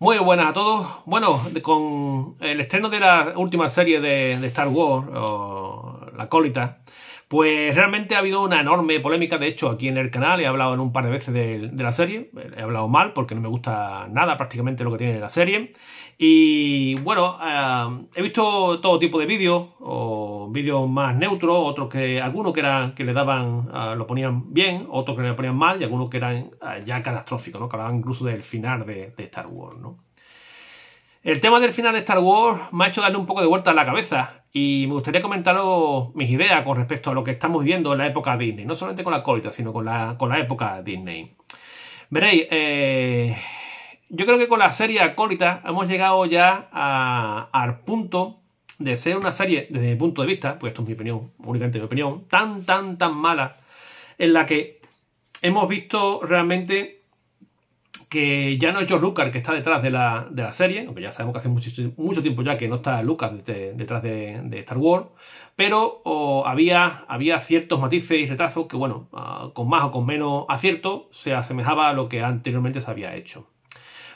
Muy buenas a todos. Bueno, con el estreno de la última serie de Star Wars, o La Acólita, pues realmente ha habido una enorme polémica. De hecho, aquí en el canal he hablado en un par de veces de la serie. He hablado mal porque no me gusta nada prácticamente lo que tiene la serie. Y bueno, he visto todo tipo de vídeos, o vídeos más neutros, otros que algunos que le daban, lo ponían bien, otros que le ponían mal, y algunos que eran ya catastróficos, ¿no? Que hablaban incluso del final de Star Wars, ¿no? El tema del final de Star Wars me ha hecho darle un poco de vuelta a la cabeza, y me gustaría comentaros mis ideas con respecto a lo que estamos viviendo en la época Disney, no solamente con La Acólita, sino con la época Disney. Veréis, yo creo que con la serie Acólita hemos llegado ya al punto de ser una serie, desde mi punto de vista, pues esto es mi opinión, únicamente mi opinión, tan mala, en la que hemos visto realmente que ya no es George Lucas que está detrás de la serie, aunque ya sabemos que hace mucho tiempo ya que no está Lucas detrás de Star Wars, pero había ciertos matices y retazos que, bueno, con más o con menos acierto se asemejaba a lo que anteriormente se había hecho.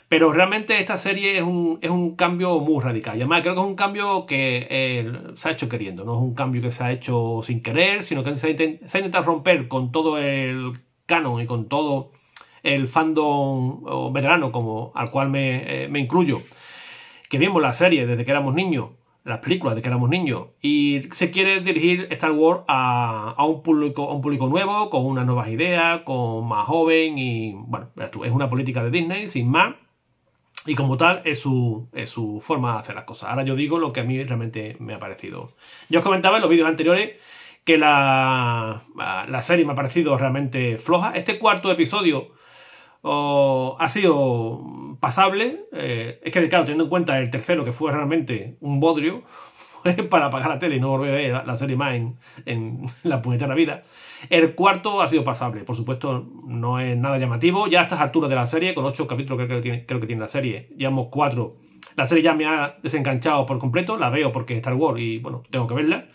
Pero realmente esta serie es un cambio muy radical. Y además creo que es un cambio que se ha hecho queriendo. No es un cambio que se ha hecho sin querer, sino que se ha intentado romper con todo el canon y con todo el fandom veterano al cual me incluyo. Que vimos la serie desde que éramos niños, las películas desde que éramos niños. Y se quiere dirigir Star Wars a un público nuevo, con unas nuevas ideas, con más joven. Y bueno, es una política de Disney, sin más. Y como tal, es su forma de hacer las cosas. Ahora yo digo lo que a mí realmente me ha parecido. Yo os comentaba en los vídeos anteriores que la serie me ha parecido realmente floja. Este cuarto episodio ha sido pasable. Es que, claro, teniendo en cuenta el tercero, que fue realmente un bodrio, para apagar la tele y no volver a ver la serie más en la puñetera vida. El cuarto ha sido pasable, por supuesto no es nada llamativo, ya a estas alturas de la serie, con 8 capítulos creo que tiene la serie, llevamos 4, la serie ya me ha desenganchado por completo, la veo porque es Star Wars y bueno, tengo que verla.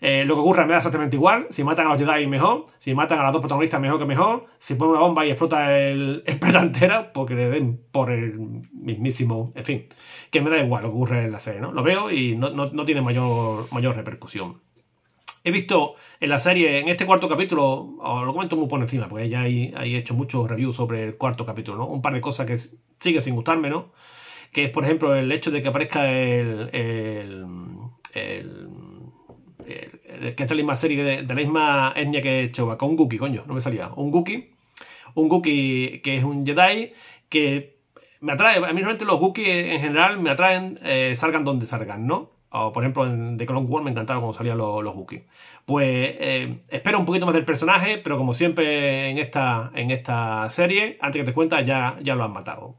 Lo que ocurra me da exactamente igual, si matan a los Jedi mejor, si matan a las dos protagonistas mejor que mejor, si ponen una bomba y explota el planeta entera, porque le den por el mismísimo, en fin, que me da igual lo que ocurre en la serie, ¿no? Lo veo y no tiene mayor repercusión. He visto en la serie, en este cuarto capítulo, os lo comento muy por encima, porque ya he hecho muchos reviews sobre el cuarto capítulo, ¿no? Un par de cosas que sigue sin gustarme, ¿no? Que es, por ejemplo, el hecho de que aparezca que esta es la misma serie de la misma etnia que Chewbacca, un Gookie, coño, no me salía, un Gookie que es un Jedi, que me atrae, a mí realmente los Gookie en general me atraen, salgan donde salgan, ¿no? O, por ejemplo, en The Clone Wars me encantaba cuando salían los Gookie. Pues espero un poquito más del personaje, pero como siempre en esta serie, antes que te cuentas ya lo han matado.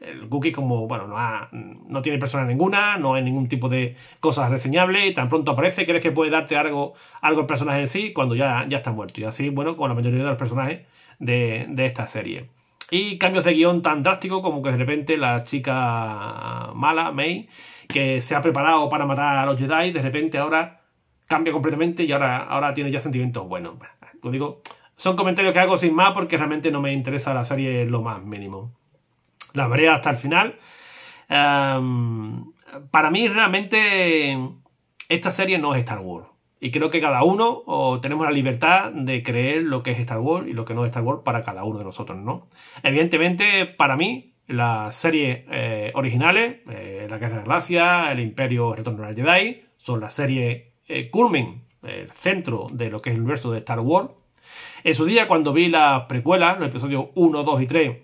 El Gookie, como, bueno, no tiene persona ninguna, no hay ningún tipo de cosas reseñables, y tan pronto aparece, crees que puede darte algo el personaje en sí, cuando ya está muerto. Y así, bueno, con la mayoría de los personajes de esta serie. Y cambios de guión tan drásticos como que de repente la chica mala, May, que se ha preparado para matar a los Jedi, de repente ahora cambia completamente y ahora tiene ya sentimientos buenos. Os digo, son comentarios que hago sin más porque realmente no me interesa la serie lo más mínimo. La veré hasta el final. Para mí realmente esta serie no es Star Wars. Y creo que cada uno tenemos la libertad de creer lo que es Star Wars y lo que no es Star Wars para cada uno de nosotros, ¿no? Evidentemente, para mí, las series originales, La Guerra de las Galaxias, El Imperio, El Retorno del Jedi, son las series culmen, el centro de lo que es el universo de Star Wars. En su día, cuando vi las precuelas, los episodios 1, 2 y 3,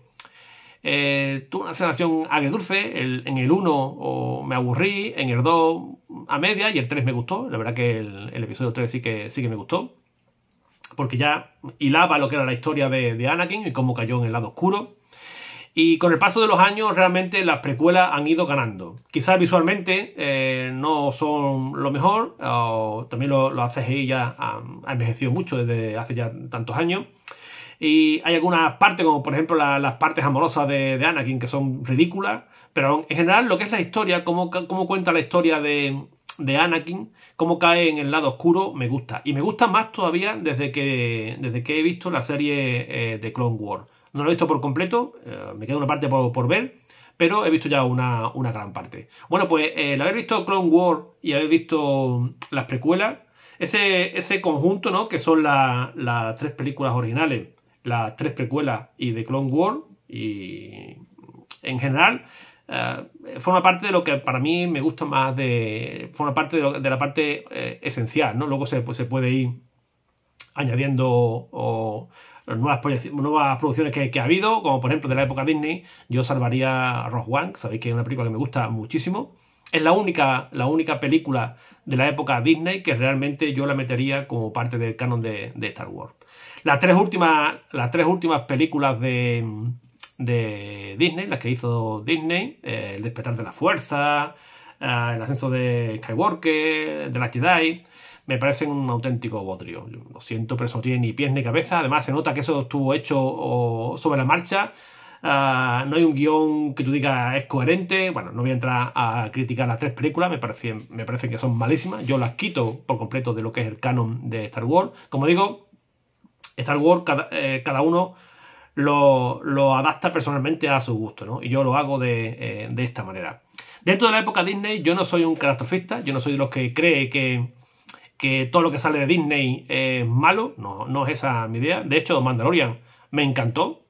tuve una sensación agridulce. En el 1 me aburrí, en el 2 a media y el 3 me gustó. La verdad que el episodio 3 sí que me gustó, porque ya hilaba lo que era la historia de Anakin y cómo cayó en el lado oscuro. Y con el paso de los años realmente las precuelas han ido ganando. Quizás visualmente no son lo mejor, o también los CGI ya ha envejecido mucho desde hace ya tantos años. Y hay algunas partes, como por ejemplo las partes amorosas de Anakin, que son ridículas. Pero en general lo que es la historia, cómo cuenta la historia de Anakin, cómo cae en el lado oscuro, me gusta. Y me gusta más todavía desde que he visto la serie de Clone Wars. No lo he visto por completo, me queda una parte por ver. pero he visto ya una gran parte. Bueno, pues el haber visto Clone Wars y haber visto las precuelas, ese conjunto, ¿no?, que son las tres películas originales, las tres precuelas y The Clone Wars, y en general forma parte de lo que para mí me gusta más, forma parte de la parte esencial, ¿no? Luego se puede ir añadiendo nuevas producciones que ha habido, como por ejemplo de la época Disney. Yo salvaría Rogue One, sabéis que es una película que me gusta muchísimo. Es la única película de la época Disney que realmente yo la metería como parte del canon de Star Wars. Las tres últimas películas de Disney, las que hizo Disney, El Despertar de la Fuerza, El Ascenso de Skywalker, The Last Jedi, me parecen un auténtico bodrio. Lo siento, pero eso no tiene ni pies ni cabeza. Además, se nota que eso estuvo hecho sobre la marcha. No hay un guión que tú digas es coherente. Bueno, no voy a entrar a criticar las tres películas, me parecen que son malísimas. Yo las quito por completo de lo que es el canon de Star Wars. Como digo, Star Wars cada uno lo adapta personalmente a su gusto, ¿no? Y yo lo hago de esta manera. Dentro de la época Disney yo no soy un catastrofista, yo no soy de los que cree que todo lo que sale de Disney es malo. No es esa mi idea. De hecho, Mandalorian me encantó,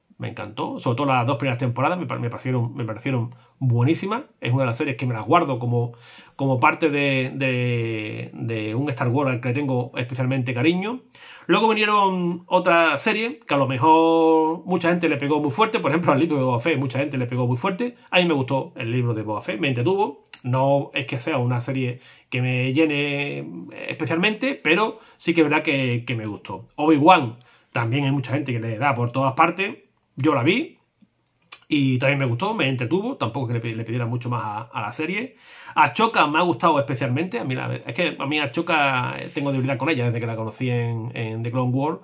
sobre todo las dos primeras temporadas me parecieron buenísimas. Es una de las series que me las guardo como parte de un Star Wars al que le tengo especialmente cariño. Luego vinieron otras series que a lo mejor mucha gente le pegó muy fuerte, por ejemplo, al libro de Boba Fett mucha gente le pegó muy fuerte. A mí me gustó el libro de Boba Fett, me entretuvo. No es que sea una serie que me llene especialmente, pero sí que es verdad que me gustó. Obi-Wan, también hay mucha gente que le da por todas partes. Yo la vi y también me gustó, me entretuvo. Tampoco es que le pidiera mucho más a la serie. Ahsoka me ha gustado especialmente. Es que a mí Ahsoka tengo debilidad con ella desde que la conocí en The Clone Wars.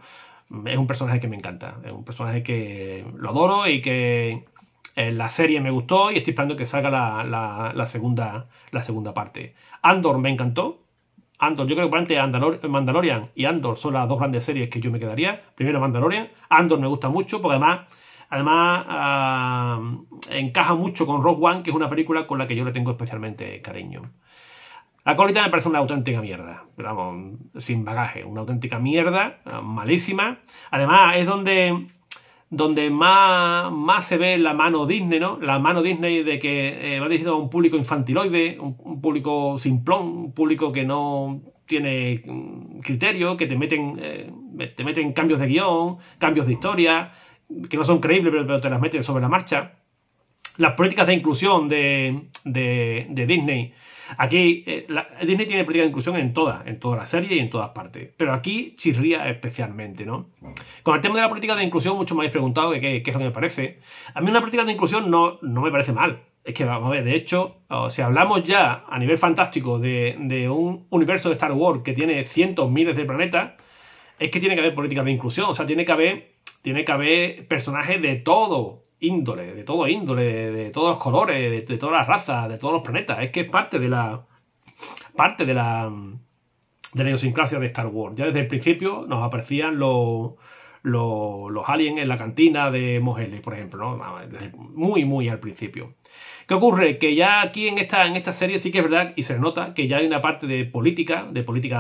Es un personaje que me encanta. Es un personaje que lo adoro y que la serie me gustó, y estoy esperando que salga la segunda parte. Andor me encantó. Andor, yo creo que antes Mandalorian y Andor son las dos grandes series que yo me quedaría. Primero Mandalorian. Andor me gusta mucho porque además encaja mucho con Rogue One, que es una película con la que yo le tengo especialmente cariño. La Acólita me parece una auténtica mierda, pero vamos, sin bagaje, una auténtica mierda, malísima. Además es donde más se ve la mano Disney, ¿no? La mano Disney de que va dirigido a un público infantiloide, un público simplón, un público que no tiene criterio, que te meten cambios de guión, cambios de historia, que no son creíbles, pero te las meten sobre la marcha. Las políticas de inclusión de Disney. Aquí Disney tiene política de inclusión en toda la serie y en todas partes. Pero aquí chirría especialmente, ¿no? Con el tema de la política de inclusión, muchos me habéis preguntado qué es lo que me parece. A mí una política de inclusión no me parece mal. Es que, vamos a ver, de hecho, si hablamos ya a nivel fantástico de un universo de Star Wars que tiene cientos, miles de planetas, es que tiene que haber políticas de inclusión. O sea, tiene que haber personajes de todo índole, de todos los colores, de todas las razas, de todos los planetas. Es que es parte de la idiosincrasia de Star Wars. Ya desde el principio nos aparecían los aliens en la cantina de Mos Eisley, por ejemplo, ¿no? Desde muy al principio. ¿Qué ocurre? Que ya aquí en esta serie sí que es verdad, y se nota, que ya hay una parte de política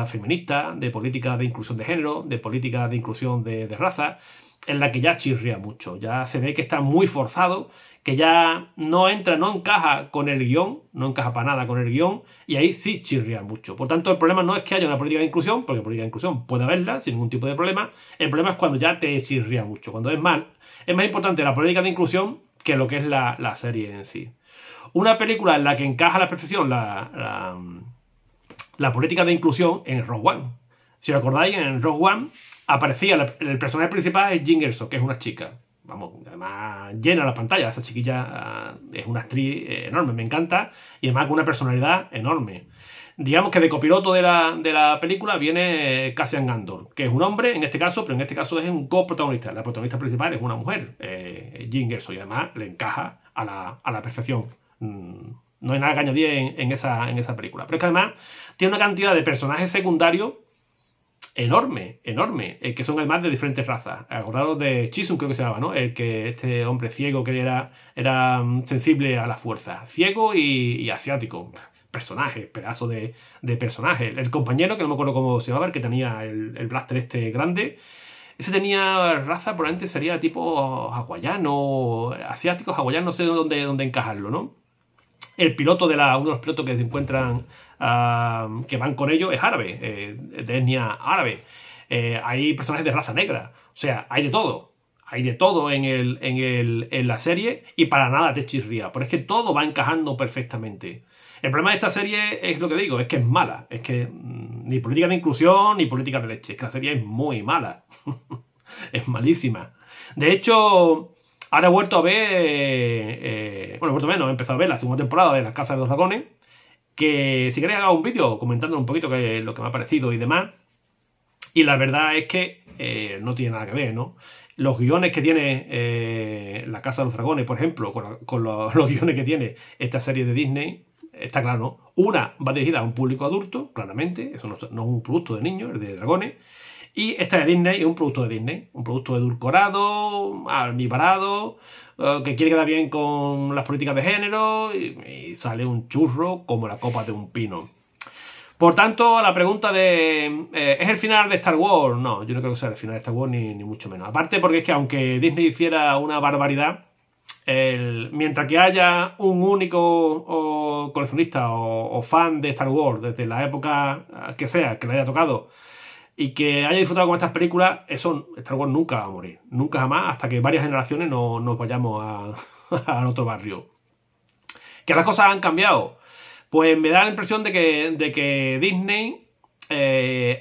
feminista, de política de inclusión de género, de política de inclusión de raza, en la que ya chirría mucho. Ya se ve que está muy forzado, que ya no encaja con el guión, no encaja para nada con el guión, y ahí sí chirría mucho. Por tanto, el problema no es que haya una política de inclusión, porque política de inclusión puede haberla sin ningún tipo de problema. El problema es cuando ya te chirría mucho, cuando es más importante la política de inclusión que lo que es la serie en sí. Una película en la que encaja a la perfección la política de inclusión en Rogue One. Si os acordáis, en Rogue One aparecía el personaje principal es Jyn Erso, que es una chica. Vamos, además llena la pantalla. Esa chiquilla es una actriz enorme, me encanta. Y además con una personalidad enorme. Digamos que de copiloto de la película viene Cassian Andor, que es un hombre en este caso, pero en este caso es un coprotagonista. La protagonista principal es una mujer, Jyn Erso, y además le encaja a la perfección. No hay nada que añadir en esa película. Pero es que además tiene una cantidad de personajes secundarios enorme, enorme, que son además de diferentes razas. Acordaros de Chisun, creo que se llamaba, ¿no? El que este hombre ciego que era sensible a la fuerza. Ciego y asiático. Personaje, pedazo de personaje. El compañero, que no me acuerdo cómo se llamaba, el que tenía el blaster este grande. Ese tenía raza, probablemente sería tipo hawaiano, asiático, hawaiano, no sé dónde encajarlo, ¿no? El piloto uno de los pilotos que se encuentran, que van con ellos, es árabe, de etnia árabe. Hay personajes de raza negra, o sea, hay de todo. Hay de todo en la serie y para nada te chirría, pero es que todo va encajando perfectamente. El problema de esta serie es lo que digo, es que es mala. Es que ni política de inclusión ni política de leche. Es que la serie es muy mala. Es malísima. De hecho, ahora he vuelto a ver... bueno, he empezado a ver la segunda temporada de La Casa de los Dragones. Que si queréis haga un vídeo comentándole un poquito lo que me ha parecido y demás. Y la verdad es que no tiene nada que ver, ¿no? Los guiones que tiene La Casa de los Dragones, por ejemplo, con los guiones que tiene esta serie de Disney... Está claro, ¿no? Una va dirigida a un público adulto, claramente. Eso no es un producto de niños, es de dragones. Y esta de Disney es un producto de Disney. Un producto edulcorado, almibarado, que quiere quedar bien con las políticas de género. Y sale un churro como la copa de un pino. Por tanto, la pregunta de... ¿es el final de Star Wars? No, yo no creo que sea el final de Star Wars, ni mucho menos. Aparte porque es que aunque Disney hiciera una barbaridad... mientras que haya un único coleccionista o fan de Star Wars desde la época que sea, que le haya tocado y que haya disfrutado con estas películas, eso Star Wars nunca va a morir, nunca jamás, hasta que varias generaciones nos vayamos a otro barrio. ¿Que las cosas han cambiado? Pues me da la impresión de que Disney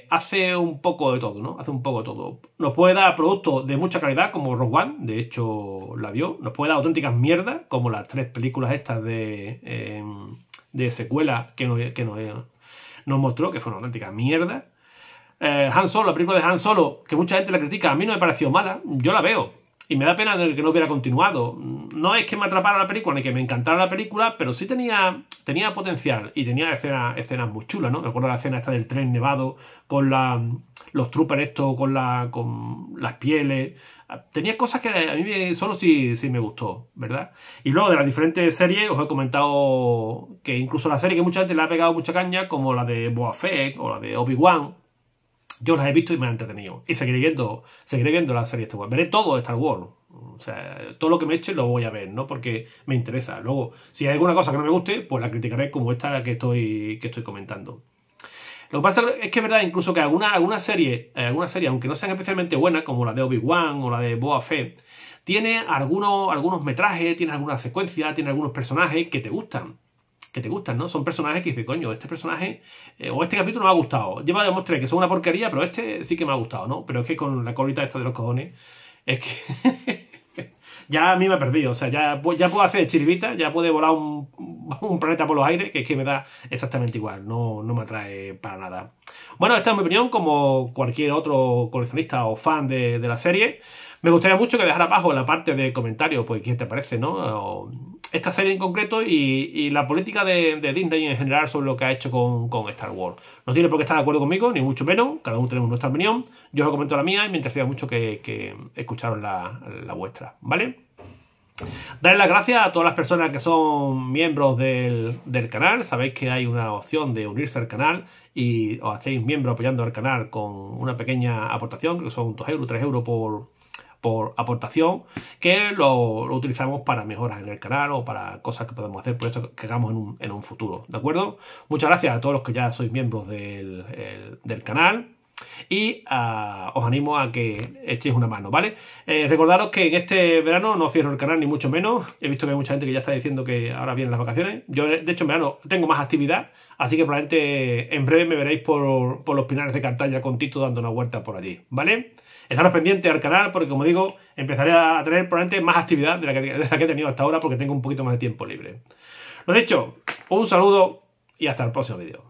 hace un poco de todo, ¿no? Hace un poco de todo. Nos puede dar productos de mucha calidad, como Rogue One, de hecho la vio. Nos puede dar auténticas mierdas, como las tres películas estas de secuela que nos mostró, que fue una auténtica mierda. Han Solo, la película de Han Solo, que mucha gente la critica, a mí no me pareció mala, yo la veo. Y me da pena de que no hubiera continuado. No es que me atrapara la película, ni que me encantara la película, pero sí tenía potencial y tenía escenas muy chulas, ¿no? Me acuerdo de la escena esta del tren nevado con los troopers estos, con las pieles. Tenía cosas que a mí solo sí me gustó, ¿verdad? Y luego de las diferentes series os he comentado que incluso la serie que mucha gente le ha pegado mucha caña, como la de Boba Fett o la de Obi-Wan, yo las he visto y me han entretenido. Y seguiré viendo la serie de Star Wars. Veré todo de Star Wars. O sea, todo lo que me eche lo voy a ver, ¿no? Porque me interesa. Luego, si hay alguna cosa que no me guste, pues la criticaré como esta que estoy comentando. Lo que pasa es que es verdad, incluso que alguna serie, aunque no sean especialmente buenas, como la de Obi-Wan o la de Boba Fett, tiene algunos metrajes, tiene algunas secuencias, tiene algunos personajes que te gustan. ¿No? Son personajes que dices, coño, este personaje o este capítulo me ha gustado. Lleva de demostrar que son una porquería, pero este sí que me ha gustado, ¿no? Pero es que con la colita esta de los cojones, es que ya a mí me ha perdido. O sea, ya puedo hacer chiribita, ya puedo volar un planeta por los aires, que es que me da exactamente igual. No me atrae para nada. Bueno, esta es mi opinión, como cualquier otro coleccionista o fan de la serie. Me gustaría mucho que dejara abajo en la parte de comentarios, pues, ¿qué te parece, no? Esta serie en concreto y la política de Disney en general sobre lo que ha hecho con Star Wars. No tiene por qué estar de acuerdo conmigo, ni mucho menos. Cada uno tenemos nuestra opinión. Yo os comento la mía y me interesa mucho que escucharon la vuestra, ¿vale? Darle las gracias a todas las personas que son miembros del canal. Sabéis que hay una opción de unirse al canal y os hacéis miembros apoyando al canal con una pequeña aportación, creo que son 2 euros, 3 euros por aportación, que lo utilizamos para mejoras en el canal o para cosas que podemos hacer, por eso que hagamos en un futuro, ¿de acuerdo? Muchas gracias a todos los que ya sois miembros del canal y os animo a que echéis una mano, ¿vale? Recordaros que en este verano no cierro el canal ni mucho menos. He visto que hay mucha gente que ya está diciendo que ahora vienen las vacaciones. Yo de hecho en verano tengo más actividad, así que probablemente en breve me veréis por los pinares de Cartaya con Tito dando una vuelta por allí, ¿vale? Estaros pendientes al canal porque, como digo, empezaré a tener probablemente más actividad de la que he tenido hasta ahora porque tengo un poquito más de tiempo libre. Lo dicho, un saludo y hasta el próximo vídeo.